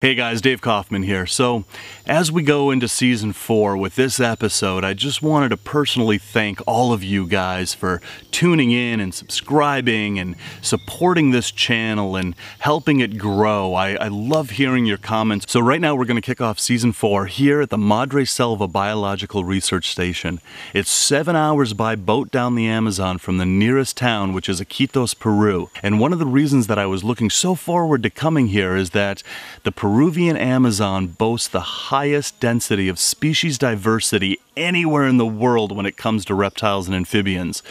Hey guys, Dave Kaufman here. So, as we go into season 4 with this episode, I just wanted to personally thank all of you guys for tuning in and subscribing and supporting this channel and helping it grow. I love hearing your comments. So right now we're going to kick off season 4 here at the Madre Selva Biological Research Station. It's 7 hours by boat down the Amazon from the nearest town, which is Iquitos, Peru. And one of the reasons that I was looking so forward to coming here is that the Peruvian Amazon boasts the highest density of species diversity anywhere in the world when it comes to reptiles and amphibians.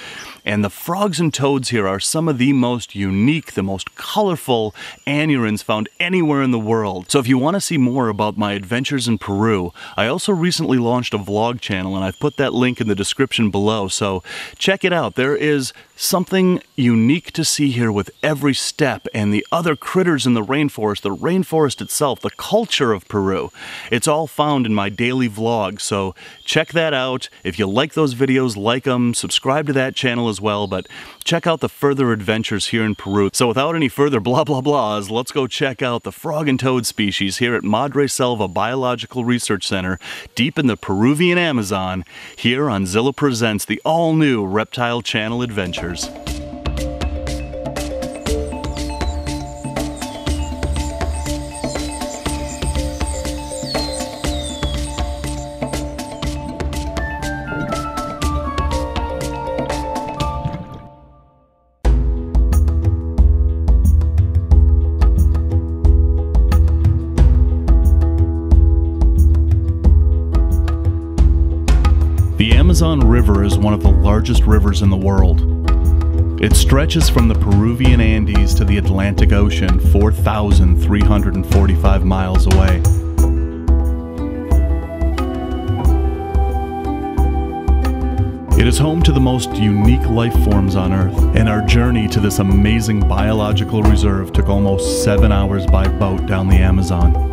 And the frogs and toads here are some of the most unique, the most colorful anurans found anywhere in the world. So if you want to see more about my adventures in Peru, I also recently launched a vlog channel and I've put that link in the description below. So check it out. There is something unique to see here with every step, and the other critters in the rainforest itself, the culture of Peru. It's all found in my daily vlog, so check that out. If you like those videos, like them, subscribe to that channel as well, but check out the further adventures here in Peru. So without any further blah blah blahs, let's go check out the frog and toad species here at Madre Selva Biological Research Center, deep in the Peruvian Amazon, here on Zilla Presents, the all-new Reptile Channel Adventures. The Amazon River is one of the largest rivers in the world. It stretches from the Peruvian Andes to the Atlantic Ocean, 4,345 miles away. It is home to the most unique life forms on Earth, and our journey to this amazing biological reserve took almost 7 hours by boat down the Amazon.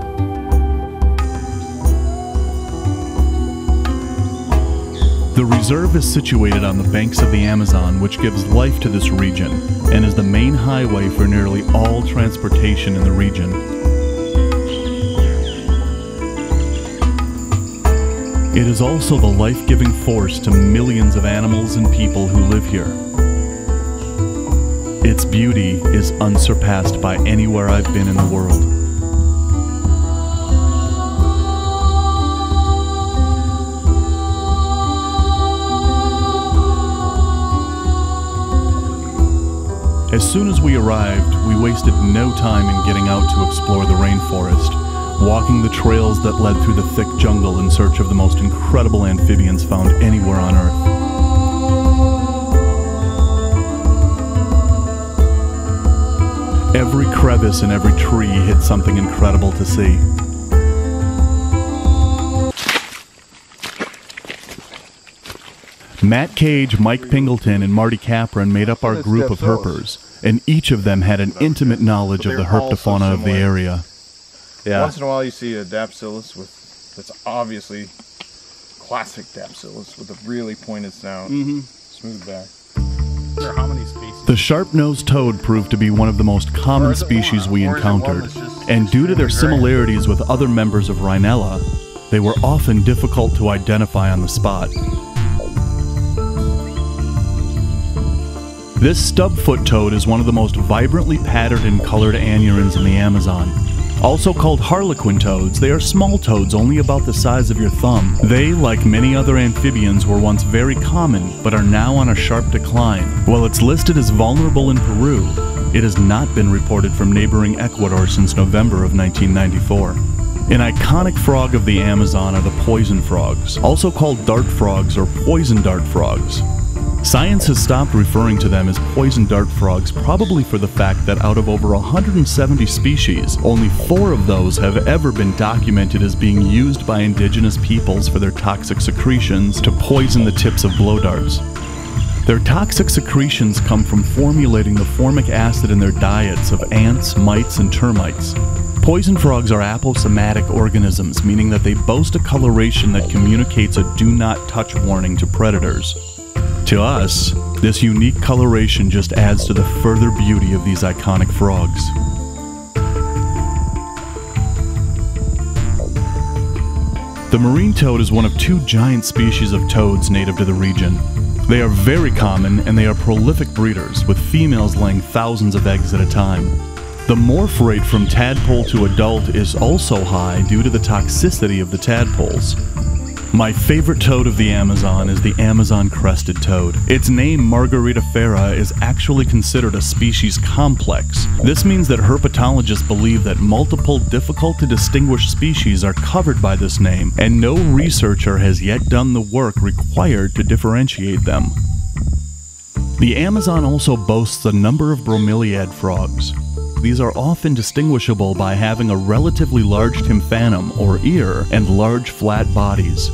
The reserve is situated on the banks of the Amazon, which gives life to this region and is the main highway for nearly all transportation in the region. It is also the life-giving force to millions of animals and people who live here. Its beauty is unsurpassed by anywhere I've been in the world. As soon as we arrived, we wasted no time in getting out to explore the rainforest, walking the trails that led through the thick jungle in search of the most incredible amphibians found anywhere on Earth. Every crevice and every tree hid something incredible to see. Matt Cage, Mike Pingleton, and Marty Capron made up our group of herpers, and each of them had an intimate knowledge of the herpetofauna of the area. Yeah. Once in a while you see a Dapsilus that's obviously classic Dapsilus with a really pointed snout, smooth back. The sharp-nosed toad proved to be one of the most common species we encountered, and due to their similarities with other members of Rhinella, they were often difficult to identify on the spot. This stubfoot toad is one of the most vibrantly patterned and colored anurans in the Amazon. Also called harlequin toads, they are small toads only about the size of your thumb. They, like many other amphibians, were once very common, but are now on a sharp decline. While it's listed as vulnerable in Peru, it has not been reported from neighboring Ecuador since November of 1994. An iconic frog of the Amazon are the poison frogs, also called dart frogs or poison dart frogs. Science has stopped referring to them as poison dart frogs, probably for the fact that out of over 170 species, only 4 of those have ever been documented as being used by indigenous peoples for their toxic secretions to poison the tips of blow darts. Their toxic secretions come from formulating the formic acid in their diets of ants, mites, and termites. Poison frogs are aposematic organisms, meaning that they boast a coloration that communicates a do not touch warning to predators. To us, this unique coloration just adds to the further beauty of these iconic frogs. The marine toad is one of two giant species of toads native to the region. They are very common and they are prolific breeders, with females laying thousands of eggs at a time. The morph rate from tadpole to adult is also high due to the toxicity of the tadpoles. My favorite toad of the Amazon is the Amazon crested toad. Its name, Margarita Fera, is actually considered a species complex. This means that herpetologists believe that multiple difficult to distinguish species are covered by this name, and no researcher has yet done the work required to differentiate them. The Amazon also boasts a number of bromeliad frogs. These are often distinguishable by having a relatively large tympanum, or ear, and large flat bodies.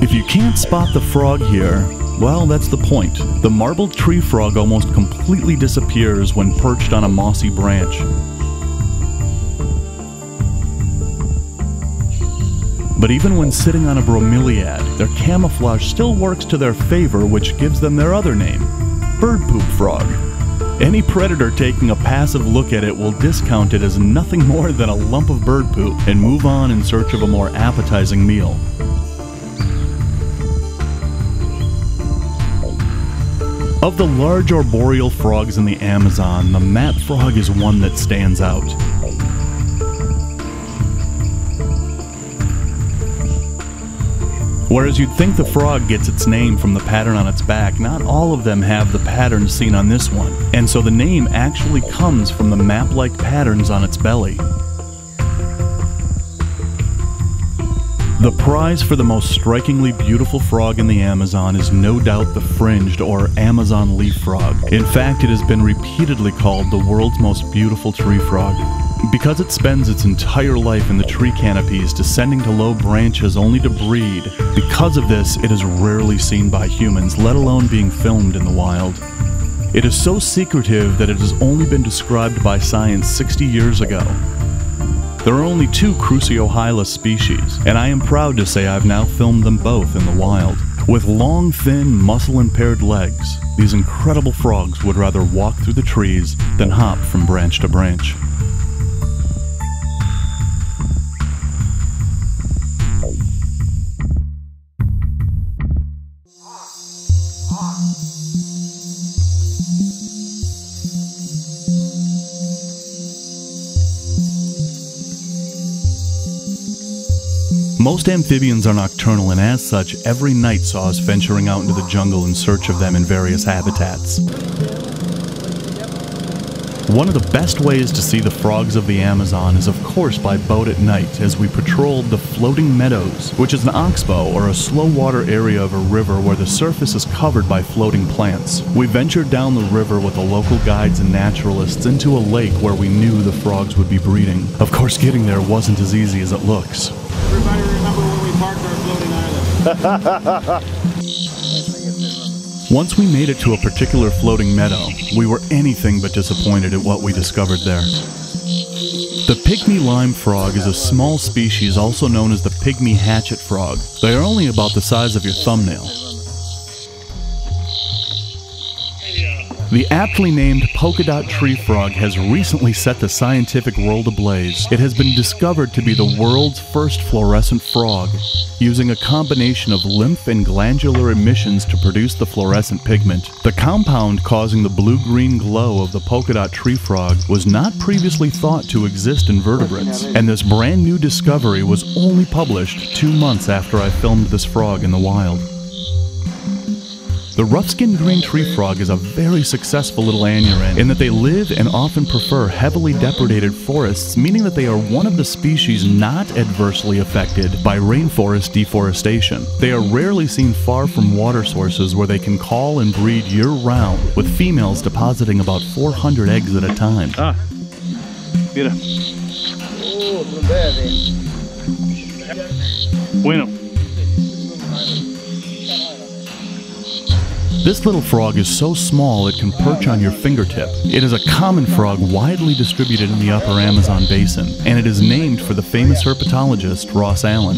If you can't spot the frog here, well, that's the point. The marbled tree frog almost completely disappears when perched on a mossy branch. But even when sitting on a bromeliad, their camouflage still works to their favor, which gives them their other name, bird poop frog. Any predator taking a passive look at it will discount it as nothing more than a lump of bird poop and move on in search of a more appetizing meal. Of the large arboreal frogs in the Amazon, the mat frog is one that stands out. Whereas you'd think the frog gets its name from the pattern on its back, not all of them have the pattern seen on this one, and so the name actually comes from the map-like patterns on its belly. The prize for the most strikingly beautiful frog in the Amazon is no doubt the fringed or Amazon leaf frog. In fact, it has been repeatedly called the world's most beautiful tree frog. Because it spends its entire life in the tree canopies, descending to low branches only to breed, because of this, it is rarely seen by humans, let alone being filmed in the wild. It is so secretive that it has only been described by science 60 years ago. There are only two Cruciohyla species, and I am proud to say I've now filmed them both in the wild. With long, thin, muscle-impaired legs, these incredible frogs would rather walk through the trees than hop from branch to branch. Most amphibians are nocturnal, and as such, every night saw us venturing out into the jungle in search of them in various habitats. One of the best ways to see the frogs of the Amazon is of course by boat at night, as we patrolled the floating meadows, which is an oxbow or a slow water area of a river where the surface is covered by floating plants. We ventured down the river with the local guides and naturalists into a lake where we knew the frogs would be breeding. Of course, getting there wasn't as easy as it looks. Everybody remember where we parked our floating island. Once we made it to a particular floating meadow, we were anything but disappointed at what we discovered there. The pygmy lime frog is a small species also known as the pygmy hatchet frog. They are only about the size of your thumbnail. The aptly named polka dot tree frog has recently set the scientific world ablaze. It has been discovered to be the world's first fluorescent frog, using a combination of lymph and glandular emissions to produce the fluorescent pigment. The compound causing the blue-green glow of the polka dot tree frog was not previously thought to exist in vertebrates, and this brand new discovery was only published 2 months after I filmed this frog in the wild. The rough-skinned green tree frog is a very successful little anuran in that they live and often prefer heavily depredated forests, meaning that they are one of the species not adversely affected by rainforest deforestation. They are rarely seen far from water sources where they can call and breed year-round, with females depositing about 400 eggs at a time. Ah, beautiful. Oh, too bad, eh? Bueno. This little frog is so small it can perch on your fingertip. It is a common frog widely distributed in the upper Amazon basin, and it is named for the famous herpetologist Ross Allen.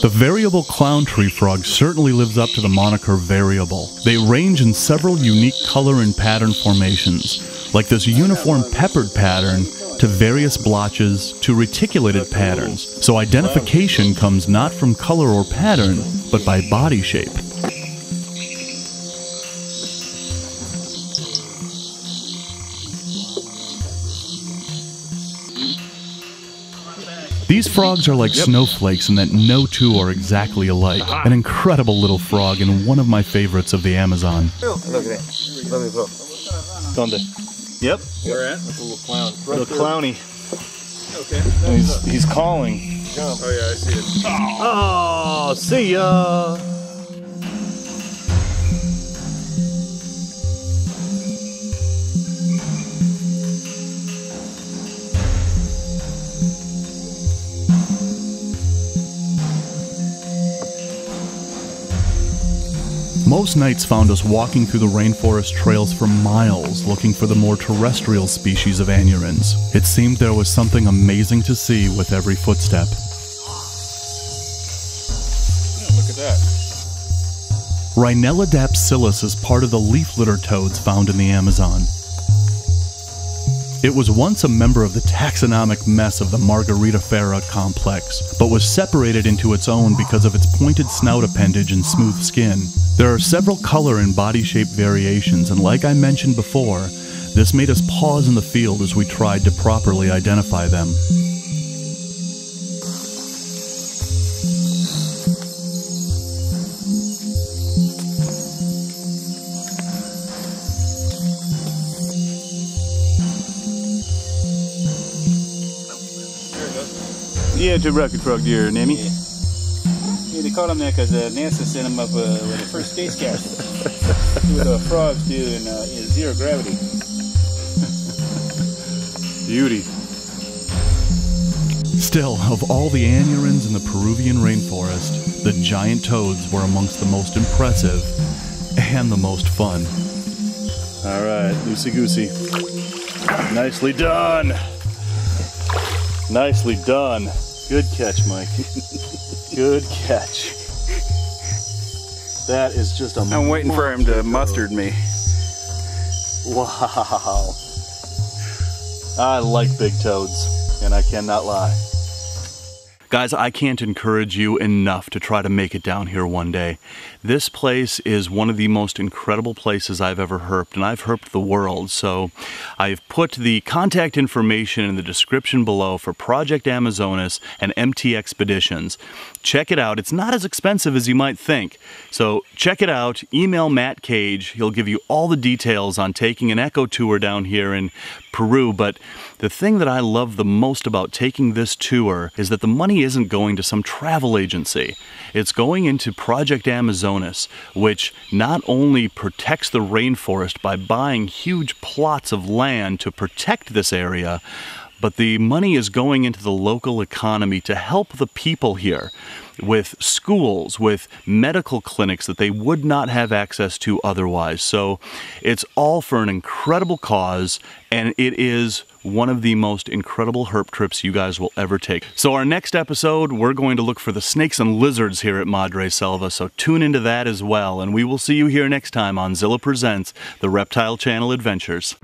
The variable clown tree frog certainly lives up to the moniker variable. They range in several unique color and pattern formations, like this uniform peppered pattern to various blotches to reticulated patterns, so identification comes not from color or pattern, but by body shape. These frogs are like snowflakes in that no two are exactly alike. An incredible little frog and one of my favorites of the Amazon. Look at that. Yep. Where at? That's a little clown. Little clowny. Okay. And he's calling. Oh yeah, I see it. Oh, see ya. Most nights found us walking through the rainforest trails for miles looking for the more terrestrial species of anurans. It seemed there was something amazing to see with every footstep. Yeah, look at that. Rhinella dapsilis is part of the leaf litter toads found in the Amazon. It was once a member of the taxonomic mess of the Margarita Fera complex, but was separated into its own because of its pointed snout appendage and smooth skin. There are several color and body shape variations, and like I mentioned before, this made us pause in the field as we tried to properly identify them. Yeah, it's a rocket frog deer, Nanny. Yeah. Yeah, they called him that because NASA sent him up with the first space capsule. That's what frogs do in zero gravity. Beauty. Still, of all the anurans in the Peruvian rainforest, the giant toads were amongst the most impressive and the most fun. All right, loosey-goosey. Nicely done. Nicely done. Good catch, Mike. Good catch. That is just a... I'm waiting for him to mustard me. Wow. I like big toads, and I cannot lie. Guys, I can't encourage you enough to try to make it down here one day. This place is one of the most incredible places I've ever herped, and I've herped the world. So I've put the contact information in the description below for Project Amazonas and MT Expeditions. Check it out. It's not as expensive as you might think. So check it out. Email Matt Cage. He'll give you all the details on taking an eco tour down here in Peru. But the thing that I love the most about taking this tour is that the money isn't going to some travel agency. It's going into Project Amazonas, which not only protects the rainforest by buying huge plots of land to protect this area, but the money is going into the local economy to help the people here with schools, with medical clinics that they would not have access to otherwise. So it's all for an incredible cause, and it is one of the most incredible herp trips you guys will ever take. So our next episode, we're going to look for the snakes and lizards here at Madre Selva, so tune into that as well, and we will see you here next time on Zilla Presents, The Reptile Channel Adventures.